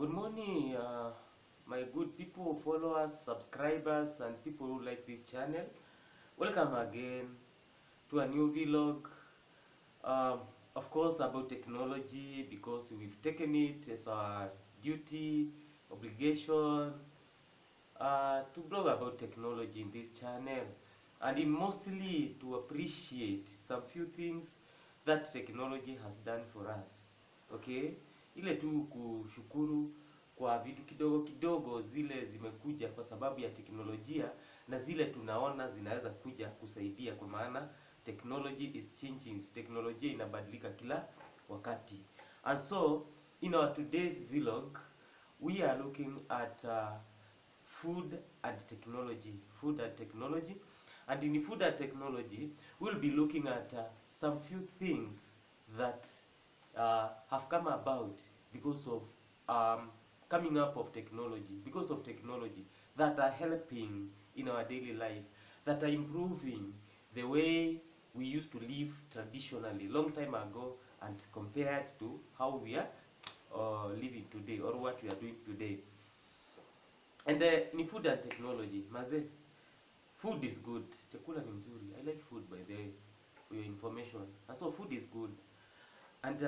Good morning, my good people, followers, subscribers, and people who like this channel. Welcome again to a new vlog, of course, about technology, because we've taken it as our duty, obligation, to blog about technology in this channel, and in mostly to appreciate some few things that technology has done for us. Okay? Ile tu kushukuru kwa vitu kidogo kidogo zile zimekuja kwa sababu ya teknolojia na zile tunaona zinaweza kuja kusaidia, kwa maana technology is changing, teknolojia inabadilika kila wakati. And so in our today's vlog we are looking at food and technology, and in food and technology we'll be looking at some few things that have come about because of coming up of technology, because of technology, that are helping in our daily life, that are improving the way we used to live traditionally long time ago and compared to how we are living today or what we are doing today. And in food and technology, maze, food is good. Chakula ni mzuri. I like food, by the way, for your information. And so food is good. And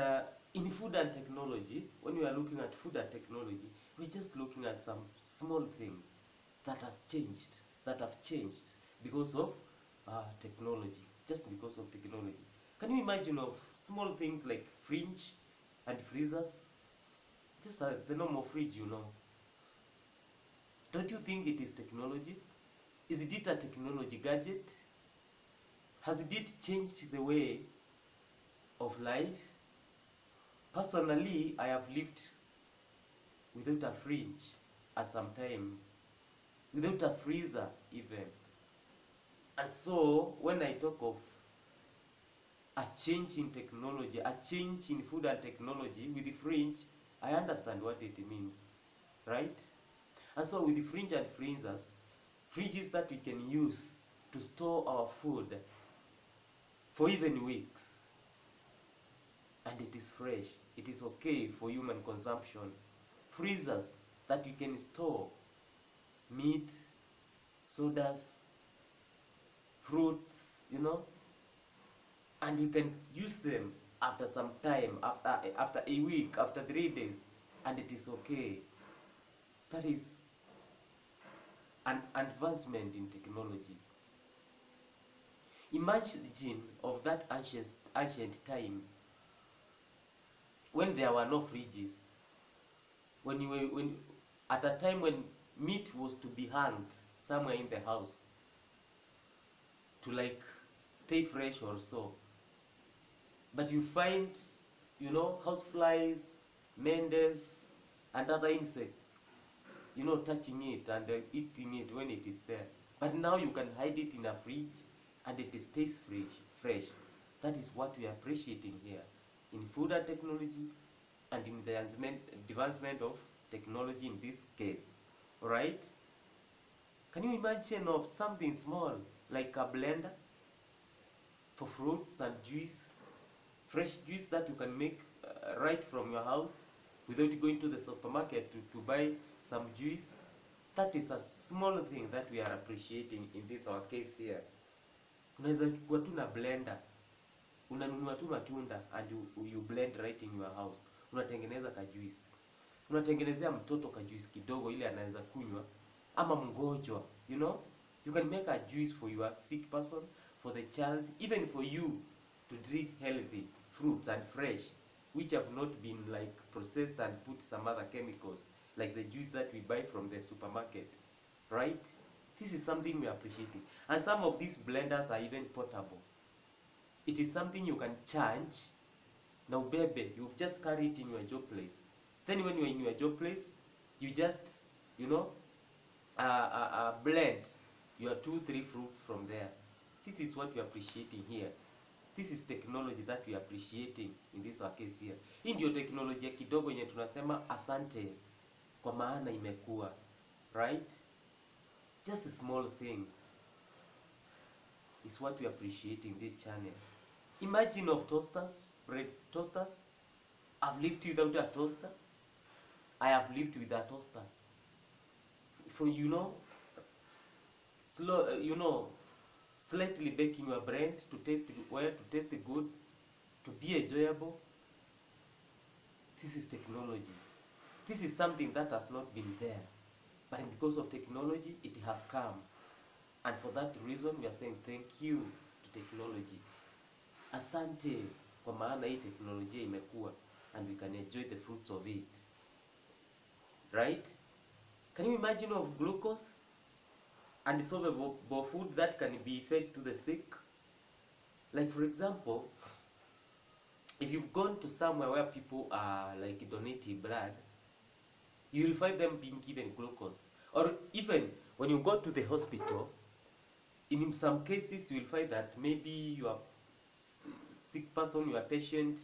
in food and technology, when we are looking at food and technology, we're just looking at some small things that has changed, that have changed because of technology, just because of technology. Can you imagine of small things like fridge and freezers? Just the normal fridge, you know. Don't you think it is technology? Is it a technology gadget? Has it changed the way of life? Personally, I have lived without a fridge at some time, without a freezer even. And so, when I talk of a change in technology, a change in food and technology with the fridge, I understand what it means, right? And so, with the fridge and freezers, fridges that we can use to store our food for even weeks, and it is fresh, it is okay for human consumption. Freezers that you can store meat, sodas, fruits, you know, and you can use them after some time, after a week, after 3 days, and it is okay. That is an advancement in technology. Imagine of that ancient time, when there were no fridges, at a time when meat was to be hanged somewhere in the house to like stay fresh or so. But you find, you know, houseflies, menders, and other insects, you know, touching it and eating it when it is there. But now you can hide it in a fridge and it stays fresh. That is what we are appreciating here in food and technology, and in the advancement of technology in this case. Alright? Can you imagine of something small like a blender for fruits and juice, fresh juice that you can make right from your house without going to the supermarket to buy some juice? That is a small thing that we are appreciating in this our case here. Unaweza kuwa tu na blender, unanunua tu matunda and you blend right in your house. Unatengeneza kajuisi, unatengenezea mtoto kajuisi kidogo ile anaweza kunywa, ama mgonjwa, you know, you can make a juice for your sick person, for the child, even for you to drink healthy fruits and fresh, which have not been like processed and put some other chemicals like the juice that we buy from the supermarket, right? This is something we are appreciating. And some of these blenders are even portable. It is something you can charge. Now, baby, you just carry it in your job place. Then when you are in your job place, you just, you know, blend your 2-3 fruits from there. This is what we are appreciating here. This is technology that we are appreciating in this our case here. Hii ndio teknolojia kidogo yenye tunasema asante kwa maana imekuwa, right? Just small things is what we are appreciating this channel. Imagine of toasters, bread toasters. I've lived without a toaster. I have lived with that toaster. For you know, slightly baking your bread to taste well, to taste good, to be enjoyable. This is technology. This is something that has not been there, but because of technology, it has come. And for that reason, we are saying thank you to technology. Asante kwa maana hii teknolojia imekuwa, and we can enjoy the fruits of it. Right? Can you imagine of glucose and dissolvable food that can be fed to the sick? Like for example, if you've gone to somewhere where people are like donating blood, you will find them being given glucose. Or even when you go to the hospital, in some cases you will find that maybe you are sick person, you are patient,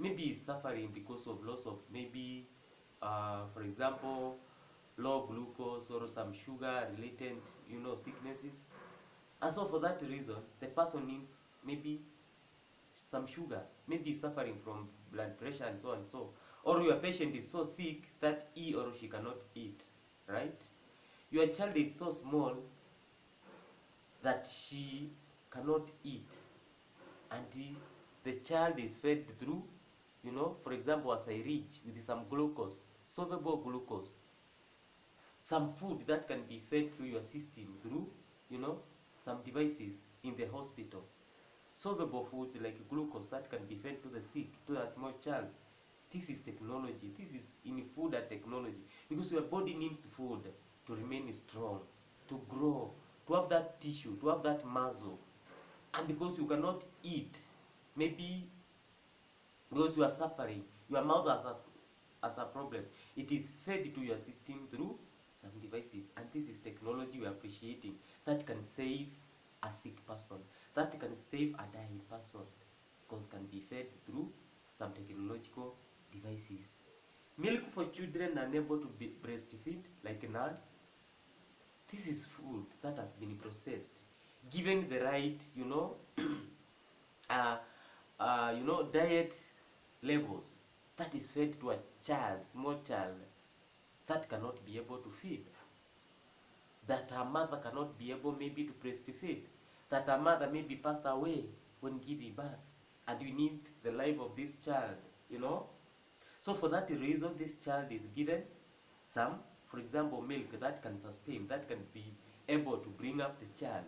maybe is suffering because of loss of maybe, for example, low glucose or some sugar-related, sicknesses. And so for that reason, the person needs maybe some sugar, maybe suffering from blood pressure and so on and so. Or your patient is so sick that he or she cannot eat, right? Your child is so small that she cannot eat, and the child is fed through, for example, as I read, with some glucose, soluble glucose, some food that can be fed through your system through, some devices in the hospital. Soluble foods like glucose that can be fed to the sick, to a small child. This is technology. This is in food and technology. Because your body needs food to remain strong, to grow, to have that tissue, to have that muscle. And because you cannot eat, maybe because you are suffering, your mouth has a problem. It is fed to your system through some devices. And this is technology we are appreciating that can save a sick person, that can save a dying person, because it can be fed through some technological devices. Milk for children unable to be breastfeed, like none. This is food that has been processed, given the right, diet levels, that is fed to a child, small child, that cannot be able to feed, that her mother cannot be able maybe to breastfeed, that her mother maybe passed away when giving birth, and we need the life of this child, So for that reason, this child is given some, for example, milk that can sustain, that can be able to bring up the child.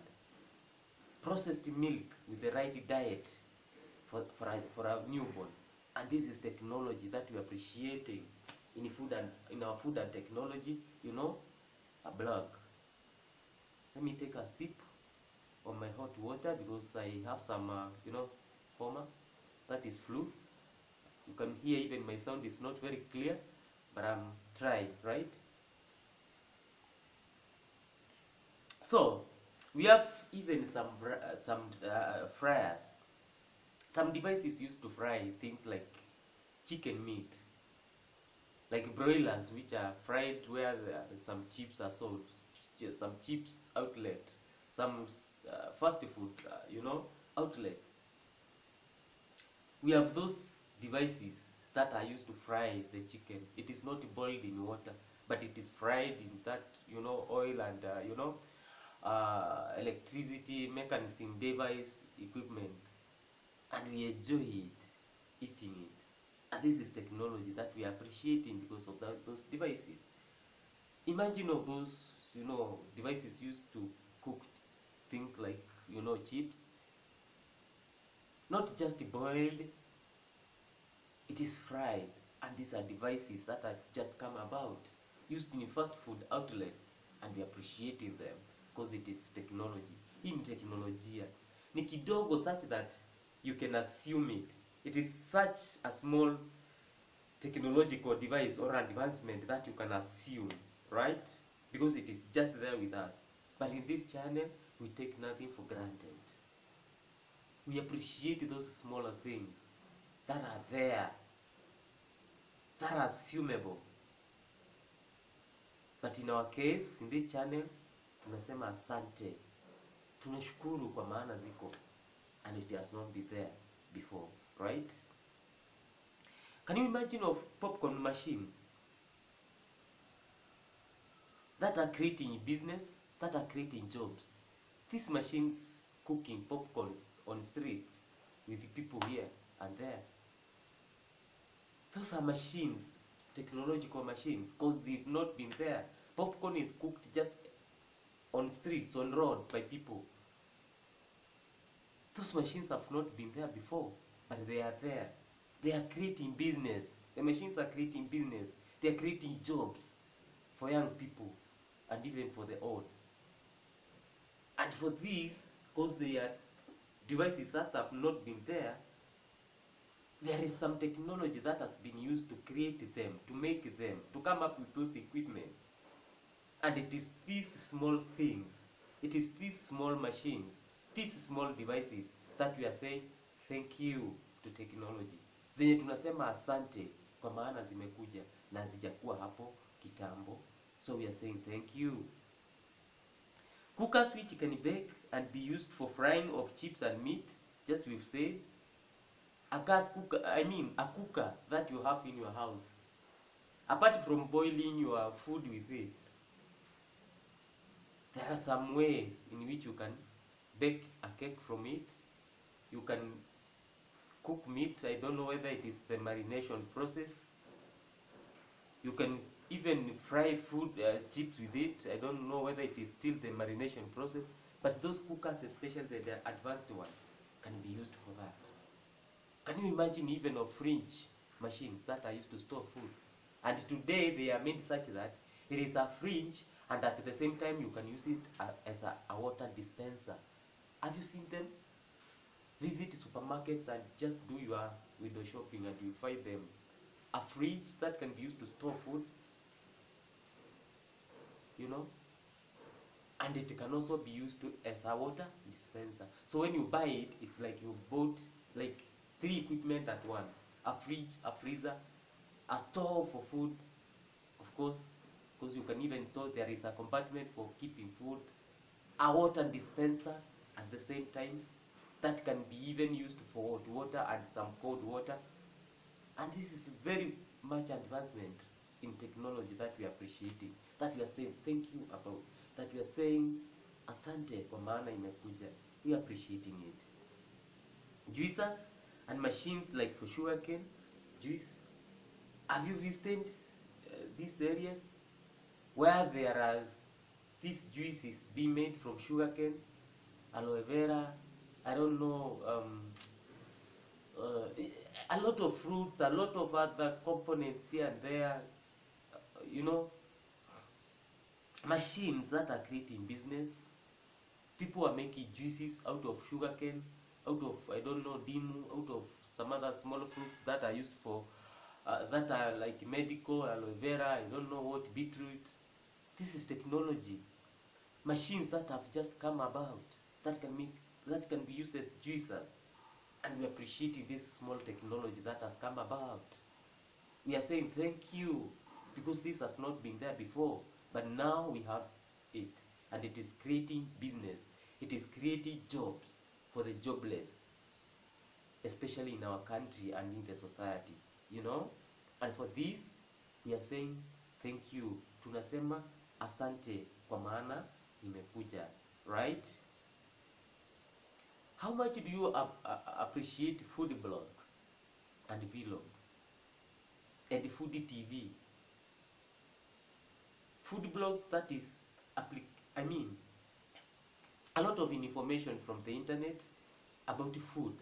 Processed milk with the right diet for a newborn. And this is technology that we are appreciating in food and in our food and technology, a blog. Let me take a sip of my hot water because I have some, coma, that is flu. You can hear even my sound is not very clear, but I'm trying, right? So, we have even some fryers, some devices used to fry things like chicken meat, like broilers which are fried where some chips are sold, some chips outlet, some fast food, outlets. We have those devices that are used to fry the chicken. It is not boiled in water, but it is fried in that, oil and, electricity mechanism, device, equipment, and we enjoy it, eating it. And this is technology that we are appreciating because of those devices. Imagine of those, devices used to cook things like, chips, not just boiled, it is fried, and these are devices that have just come about, used in fast food outlets, and we are appreciating them because it is technology. In technology, ni kidogo such that you can assume it. It is such a small technological device or advancement that you can assume, right? Because it is just there with us. But in this channel, we take nothing for granted. We appreciate those smaller things that are there, that are assumable. But in our case, in this channel, tunasema asante. Tunashukuru kwa maana ziko. And it has not been there before, right? Can you imagine of popcorn machines? that are creating business, that are creating jobs. These machines cooking popcorns on streets with the people here and there. Those are machines, technological machines, because they've not been there. Popcorn is cooked just on streets, on roads by people. Those machines have not been there before, but they are there. They are creating business. The machines are creating business. They are creating jobs for young people and even for the old. And for these, because they are devices that have not been there, there is some technology that has been used to create them, to make them, to come up with those equipment. And it is these small things, it is these small machines, these small devices that we are saying thank you to technology. Zenye tunasema asante kwa maana zimekuja na hazijakuwa hapo kitambo. So we are saying thank you. Cookers which can bake and be used for frying of chips and meat, just we've said. A gas cooker, I mean a cooker that you have in your house. Apart from boiling your food with it, there are some ways in which you can bake a cake from it. You can cook meat, I don't know whether it is the marination process. You can even fry food chips with it. I don't know whether it is still the marination process, but those cookers, especially the advanced ones, can be used for that. Can you imagine even of fridge machines that are used to store food? And today they are made such that it is a fridge, and at the same time you can use it as a water dispenser. Have you seen them? Visit supermarkets and just do your window shopping and you find them. A fridge that can be used to store food, you know, and it can also be used to as a water dispenser. So when you buy it, it's like you bought like 3 equipment at once: a fridge, a freezer, a store for food, of course, because you can even store, there is a compartment for keeping food, a water dispenser at the same time that can be even used for hot water and some cold water. And this is very much advancement in technology that we are appreciating, that we are saying thank you about, that we are saying asante kwa maana imekuja. We are appreciating it. Juicers and machines like for sugarcane juice. Have you visited these areas where there are these juices being made from sugarcane, aloe vera, I don't know, a lot of fruits, a lot of other components here and there, you know, machines that are creating business. People are making juices out of sugarcane, out of, I don't know, dimu, out of some other small fruits that are used for, that are like medical, aloe vera, I don't know what, beetroot. This is technology. Machines that have just come about, that can make, that can be used as juicers. And we appreciate this small technology that has come about. We are saying thank you, because this has not been there before, but now we have it. And it is creating business. It is creating jobs for the jobless, especially in our country and in the society, you know. And for this, we are saying thank you. Tunasema asante kwa maana imekuja, right? How much do you appreciate food blogs and vlogs and food TV? Food blogs, that is, I mean, a lot of information from the internet about food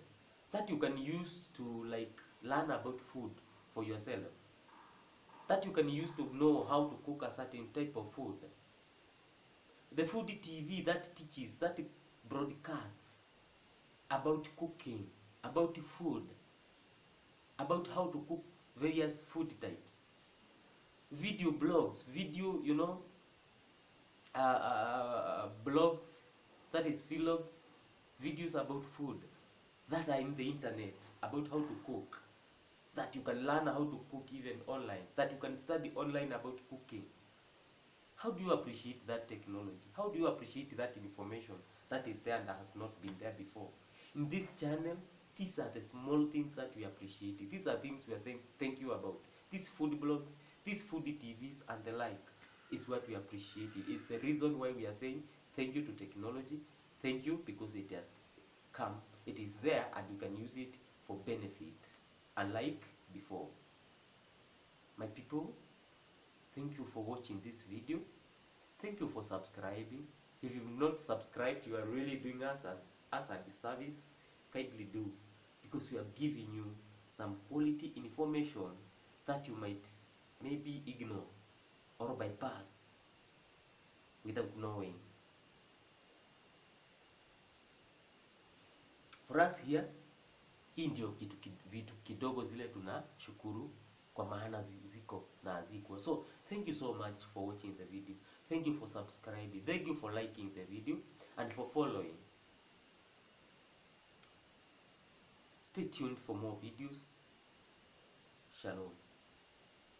that you can use to like learn about food for yourself, that you can use to know how to cook a certain type of food. The food TV that teaches, that broadcasts about cooking, about food, about how to cook various food types. Video blogs, video, you know, blogs, that is vlogs, videos about food that are in the internet, about how to cook, that you can learn how to cook even online, that you can study online about cooking. How do you appreciate that technology? How do you appreciate that information that is there and that has not been there before? In this channel, these are the small things that we appreciate. These are things we are saying thank you about. These food blogs, these food TVs and the like. is what we appreciate. It's the reason why we are saying thank you to technology. Thank you because it has come. It is there and you can use it for benefit, unlike before. My people, thank you for watching this video. Thank you for subscribing. If you've not subscribed, you are really doing us a disservice. Kindly do, because we are giving you some quality information that you might maybe ignore or bypass without knowing. For us here, hii ndio vitu kidogo zile tunashukuru kwa maana ziko na hazikuwa. So thank you so much for watching the video. Thank you for subscribing. Thank you for liking the video and for following. Stay tuned for more videos. Shalom.